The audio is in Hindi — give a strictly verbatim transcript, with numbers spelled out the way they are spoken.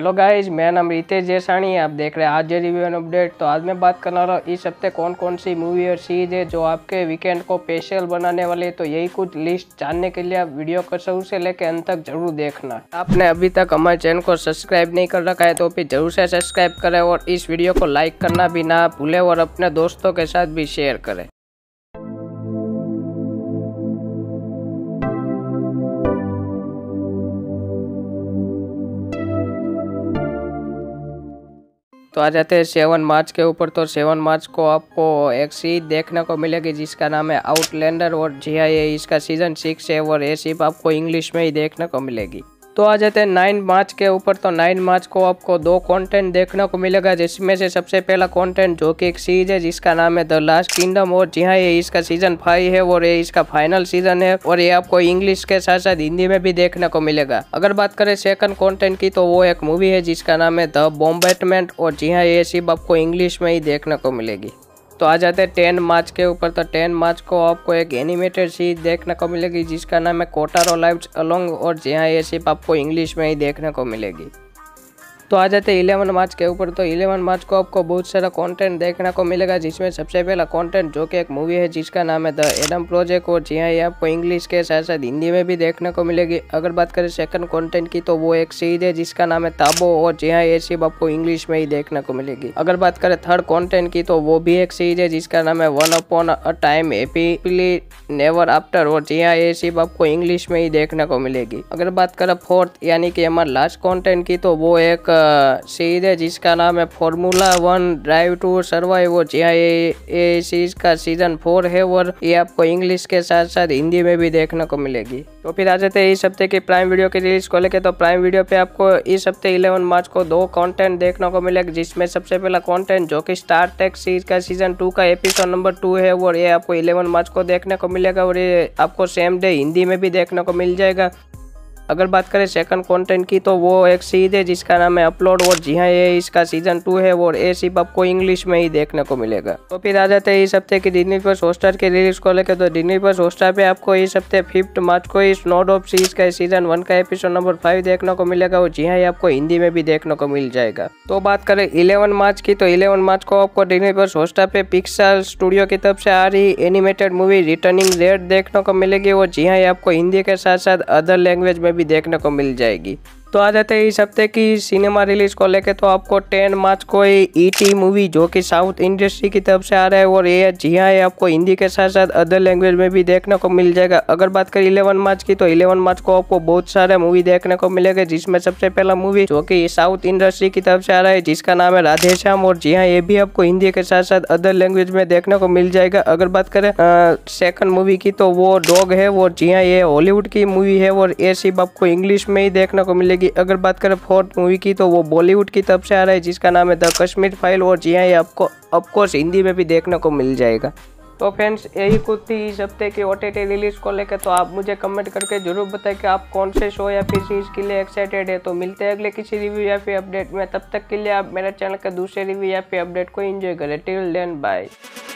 हेलो गाइज, मेरा नाम रितेश जयसानी है। आप देख रहे हैं आज रिव्यू एंड अपडेट। तो आज मैं बात करने वाला हूँ इस हफ्ते कौन कौन सी मूवी और सीरीज है जो आपके वीकेंड को स्पेशल बनाने वाली है। तो यही कुछ लिस्ट जानने के लिए आप वीडियो को शुरू से लेकर अंत तक जरूर देखना। आपने अभी तक हमारे चैनल को सब्सक्राइब नहीं कर रखा है तो फिर जरूर से सब्सक्राइब करें और इस वीडियो को लाइक करना भी ना भूलें और अपने दोस्तों के साथ भी शेयर करें। तो आ जाते हैं सेवन मार्च के ऊपर। तो सेवन मार्च को आपको एक सीरीज देखने को मिलेगी जिसका नाम है आउटलैंडर और जी हाँ ये इसका सीजन सिक्स है और ये सिर्फ आपको इंग्लिश में ही देखने को मिलेगी। तो आ जाते हैं नाइन मार्च के ऊपर। तो नाइन मार्च को आपको दो कंटेंट देखने को मिलेगा जिसमें से सबसे पहला कंटेंट जो कि एक सीरीज है जिसका नाम है द लास्ट किंगडम और जी हाँ ये इसका सीजन फाइव है और ये इसका फाइनल सीजन है और ये आपको इंग्लिश के साथ साथ हिंदी में भी देखने को मिलेगा। अगर बात करें सेकंड कंटेंट की तो वो एक मूवी है जिसका नाम है द बॉम्बार्टमेंट और जी हाँ ये सिर्फ आपको इंग्लिश में ही देखने को मिलेगी। तो आ जाते हैं टेन मार्च के ऊपर। तो टेन मार्च को आपको एक एनिमेटेड सीरीज देखने को मिलेगी जिसका नाम है कोटारो लाइव्स अलोन और जी हाँ ये सिर्फ आपको इंग्लिश में ही देखने को मिलेगी। तो आ जाते हैं इलेवन मार्च के ऊपर। तो इलेवन मार्च को आपको बहुत सारा कंटेंट देखने को मिलेगा जिसमें सबसे पहला कंटेंट जो कि एक मूवी है जिसका नाम है द एडम प्रोजेक्ट और जी हाँ ये आपको इंग्लिश के साथ साथ हिंदी में भी देखने को मिलेगी। अगर बात करें सेकंड कंटेंट की तो वो एक सीरीज है जिसका नाम है ताबो और जी हाँ ये सिर्फ आपको इंग्लिश में ही देखने को मिलेगी। अगर बात करें थर्ड कॉन्टेंट की तो वो भी एक सीरीज है जिसका नाम है once upon a time happily ever after और जी हाँ ये सिर्फ आपको इंग्लिश में ही देखने को मिलेगी। अगर बात करें फोर्थ यानी कि हमारे लास्ट कॉन्टेंट की तो वो एक सीरीज है जिसका नाम है formula one drive to survive और जी हाँ ये ये सीरीज का सीजन फोर है और ये आपको इंग्लिश के साथ साथ हिंदी में भी देखने को मिलेगी। तो फिर आ जाते हैं इस हफ्ते की प्राइम वीडियो की रिलीज को लेकर। तो प्राइम वीडियो पे आपको इस हफ्ते इलेवन मार्च को दो कंटेंट देखने को मिलेगा जिसमें सबसे पहला कंटेंट जो कि स्टार ट्रेक सीरीज का सीजन टू का एपिसोड नंबर टू है और ये आपको इलेवन मार्च को देखने को मिलेगा और ये आपको सेम डे हिंदी में भी देखने को मिल जाएगा। अगर बात करें सेकंड कंटेंट की तो वो एक सीरीज है जिसका नाम है अपलोड और जी हाँ ये इसका सीजन टू है और ये सिर्फ आपको इंग्लिश में ही देखने को मिलेगा। तो फिर आ जाते हैं इस हफ्ते की डिज्नी प्लस हॉटस्टार के रिलीज को लेकर। तो डिज्नी प्लस हॉटस्टार पे आपको इस हफ्ते फिफ्थ मार्च को इस स्नोडॉप सीरीज का सीजन वन का एपिसोड नंबर फाइव देखने को मिलेगा और जी हाँ ये आपको हिंदी में भी देखने को मिल जाएगा। तो बात करें इलेवन मार्च की तो इलेवन मार्च को आपको डिज्नी प्लस हॉटस्टार पे पिक्सर स्टूडियो की तरफ से आ रही एनिमेटेड मूवी रिटर्निंग रेड देखने को मिलेगी और जी हाँ ये आपको हिंदी के साथ साथ अदर लैंग्वेज में भी देखने को मिल जाएगी। तो आ जाते हैं इस हफ्ते की सिनेमा रिलीज को लेकर। तो आपको टेन मार्च को ईटी मूवी जो कि साउथ इंडस्ट्री की तरफ से आ रहा है और ये जी हाँ ये आपको हिंदी के साथ साथ अदर लैंग्वेज में भी देखने को मिल जाएगा। अगर बात करें इलेवन मार्च की तो इलेवन मार्च को आपको बहुत सारे मूवी देखने को मिलेगा जिसमें सबसे पहला मूवी जो कि साउथ इंडस्ट्री की तरफ से आ रहा है जिसका नाम है राधे श्याम और जी हाँ ये भी आपको हिंदी के साथ साथ अदर लैंग्वेज में देखने को मिल जाएगा। अगर बात करें सेकंड मूवी की तो वो डॉग है और जी हाँ ये हॉलीवुड की मूवी है और ये सिर्फ आपको इंग्लिश में ही देखने को मिलेगी। अगर बात करें फोर्थ मूवी की तो वो बॉलीवुड की तरफ से आ रहा है जिसका नाम है द कश्मीर फाइल और जी हाँ ये आपको ऑफकोर्स हिंदी में भी देखने को मिल जाएगा। तो फ्रेंड्स यही कुछ थी इस हफ्ते की ओटीटी रिलीज को लेकर। तो आप मुझे कमेंट करके जरूर बताएं कि आप कौन से शो या फिर सीरीज के लिए एक्साइटेड है। तो मिलते हैं अगले किसी रिव्यू या फिर अपडेट में। तब तक के लिए आप मेरे चैनल के दूसरे रिव्यू या फिर अपडेट को एंजॉय करें। Till then bye.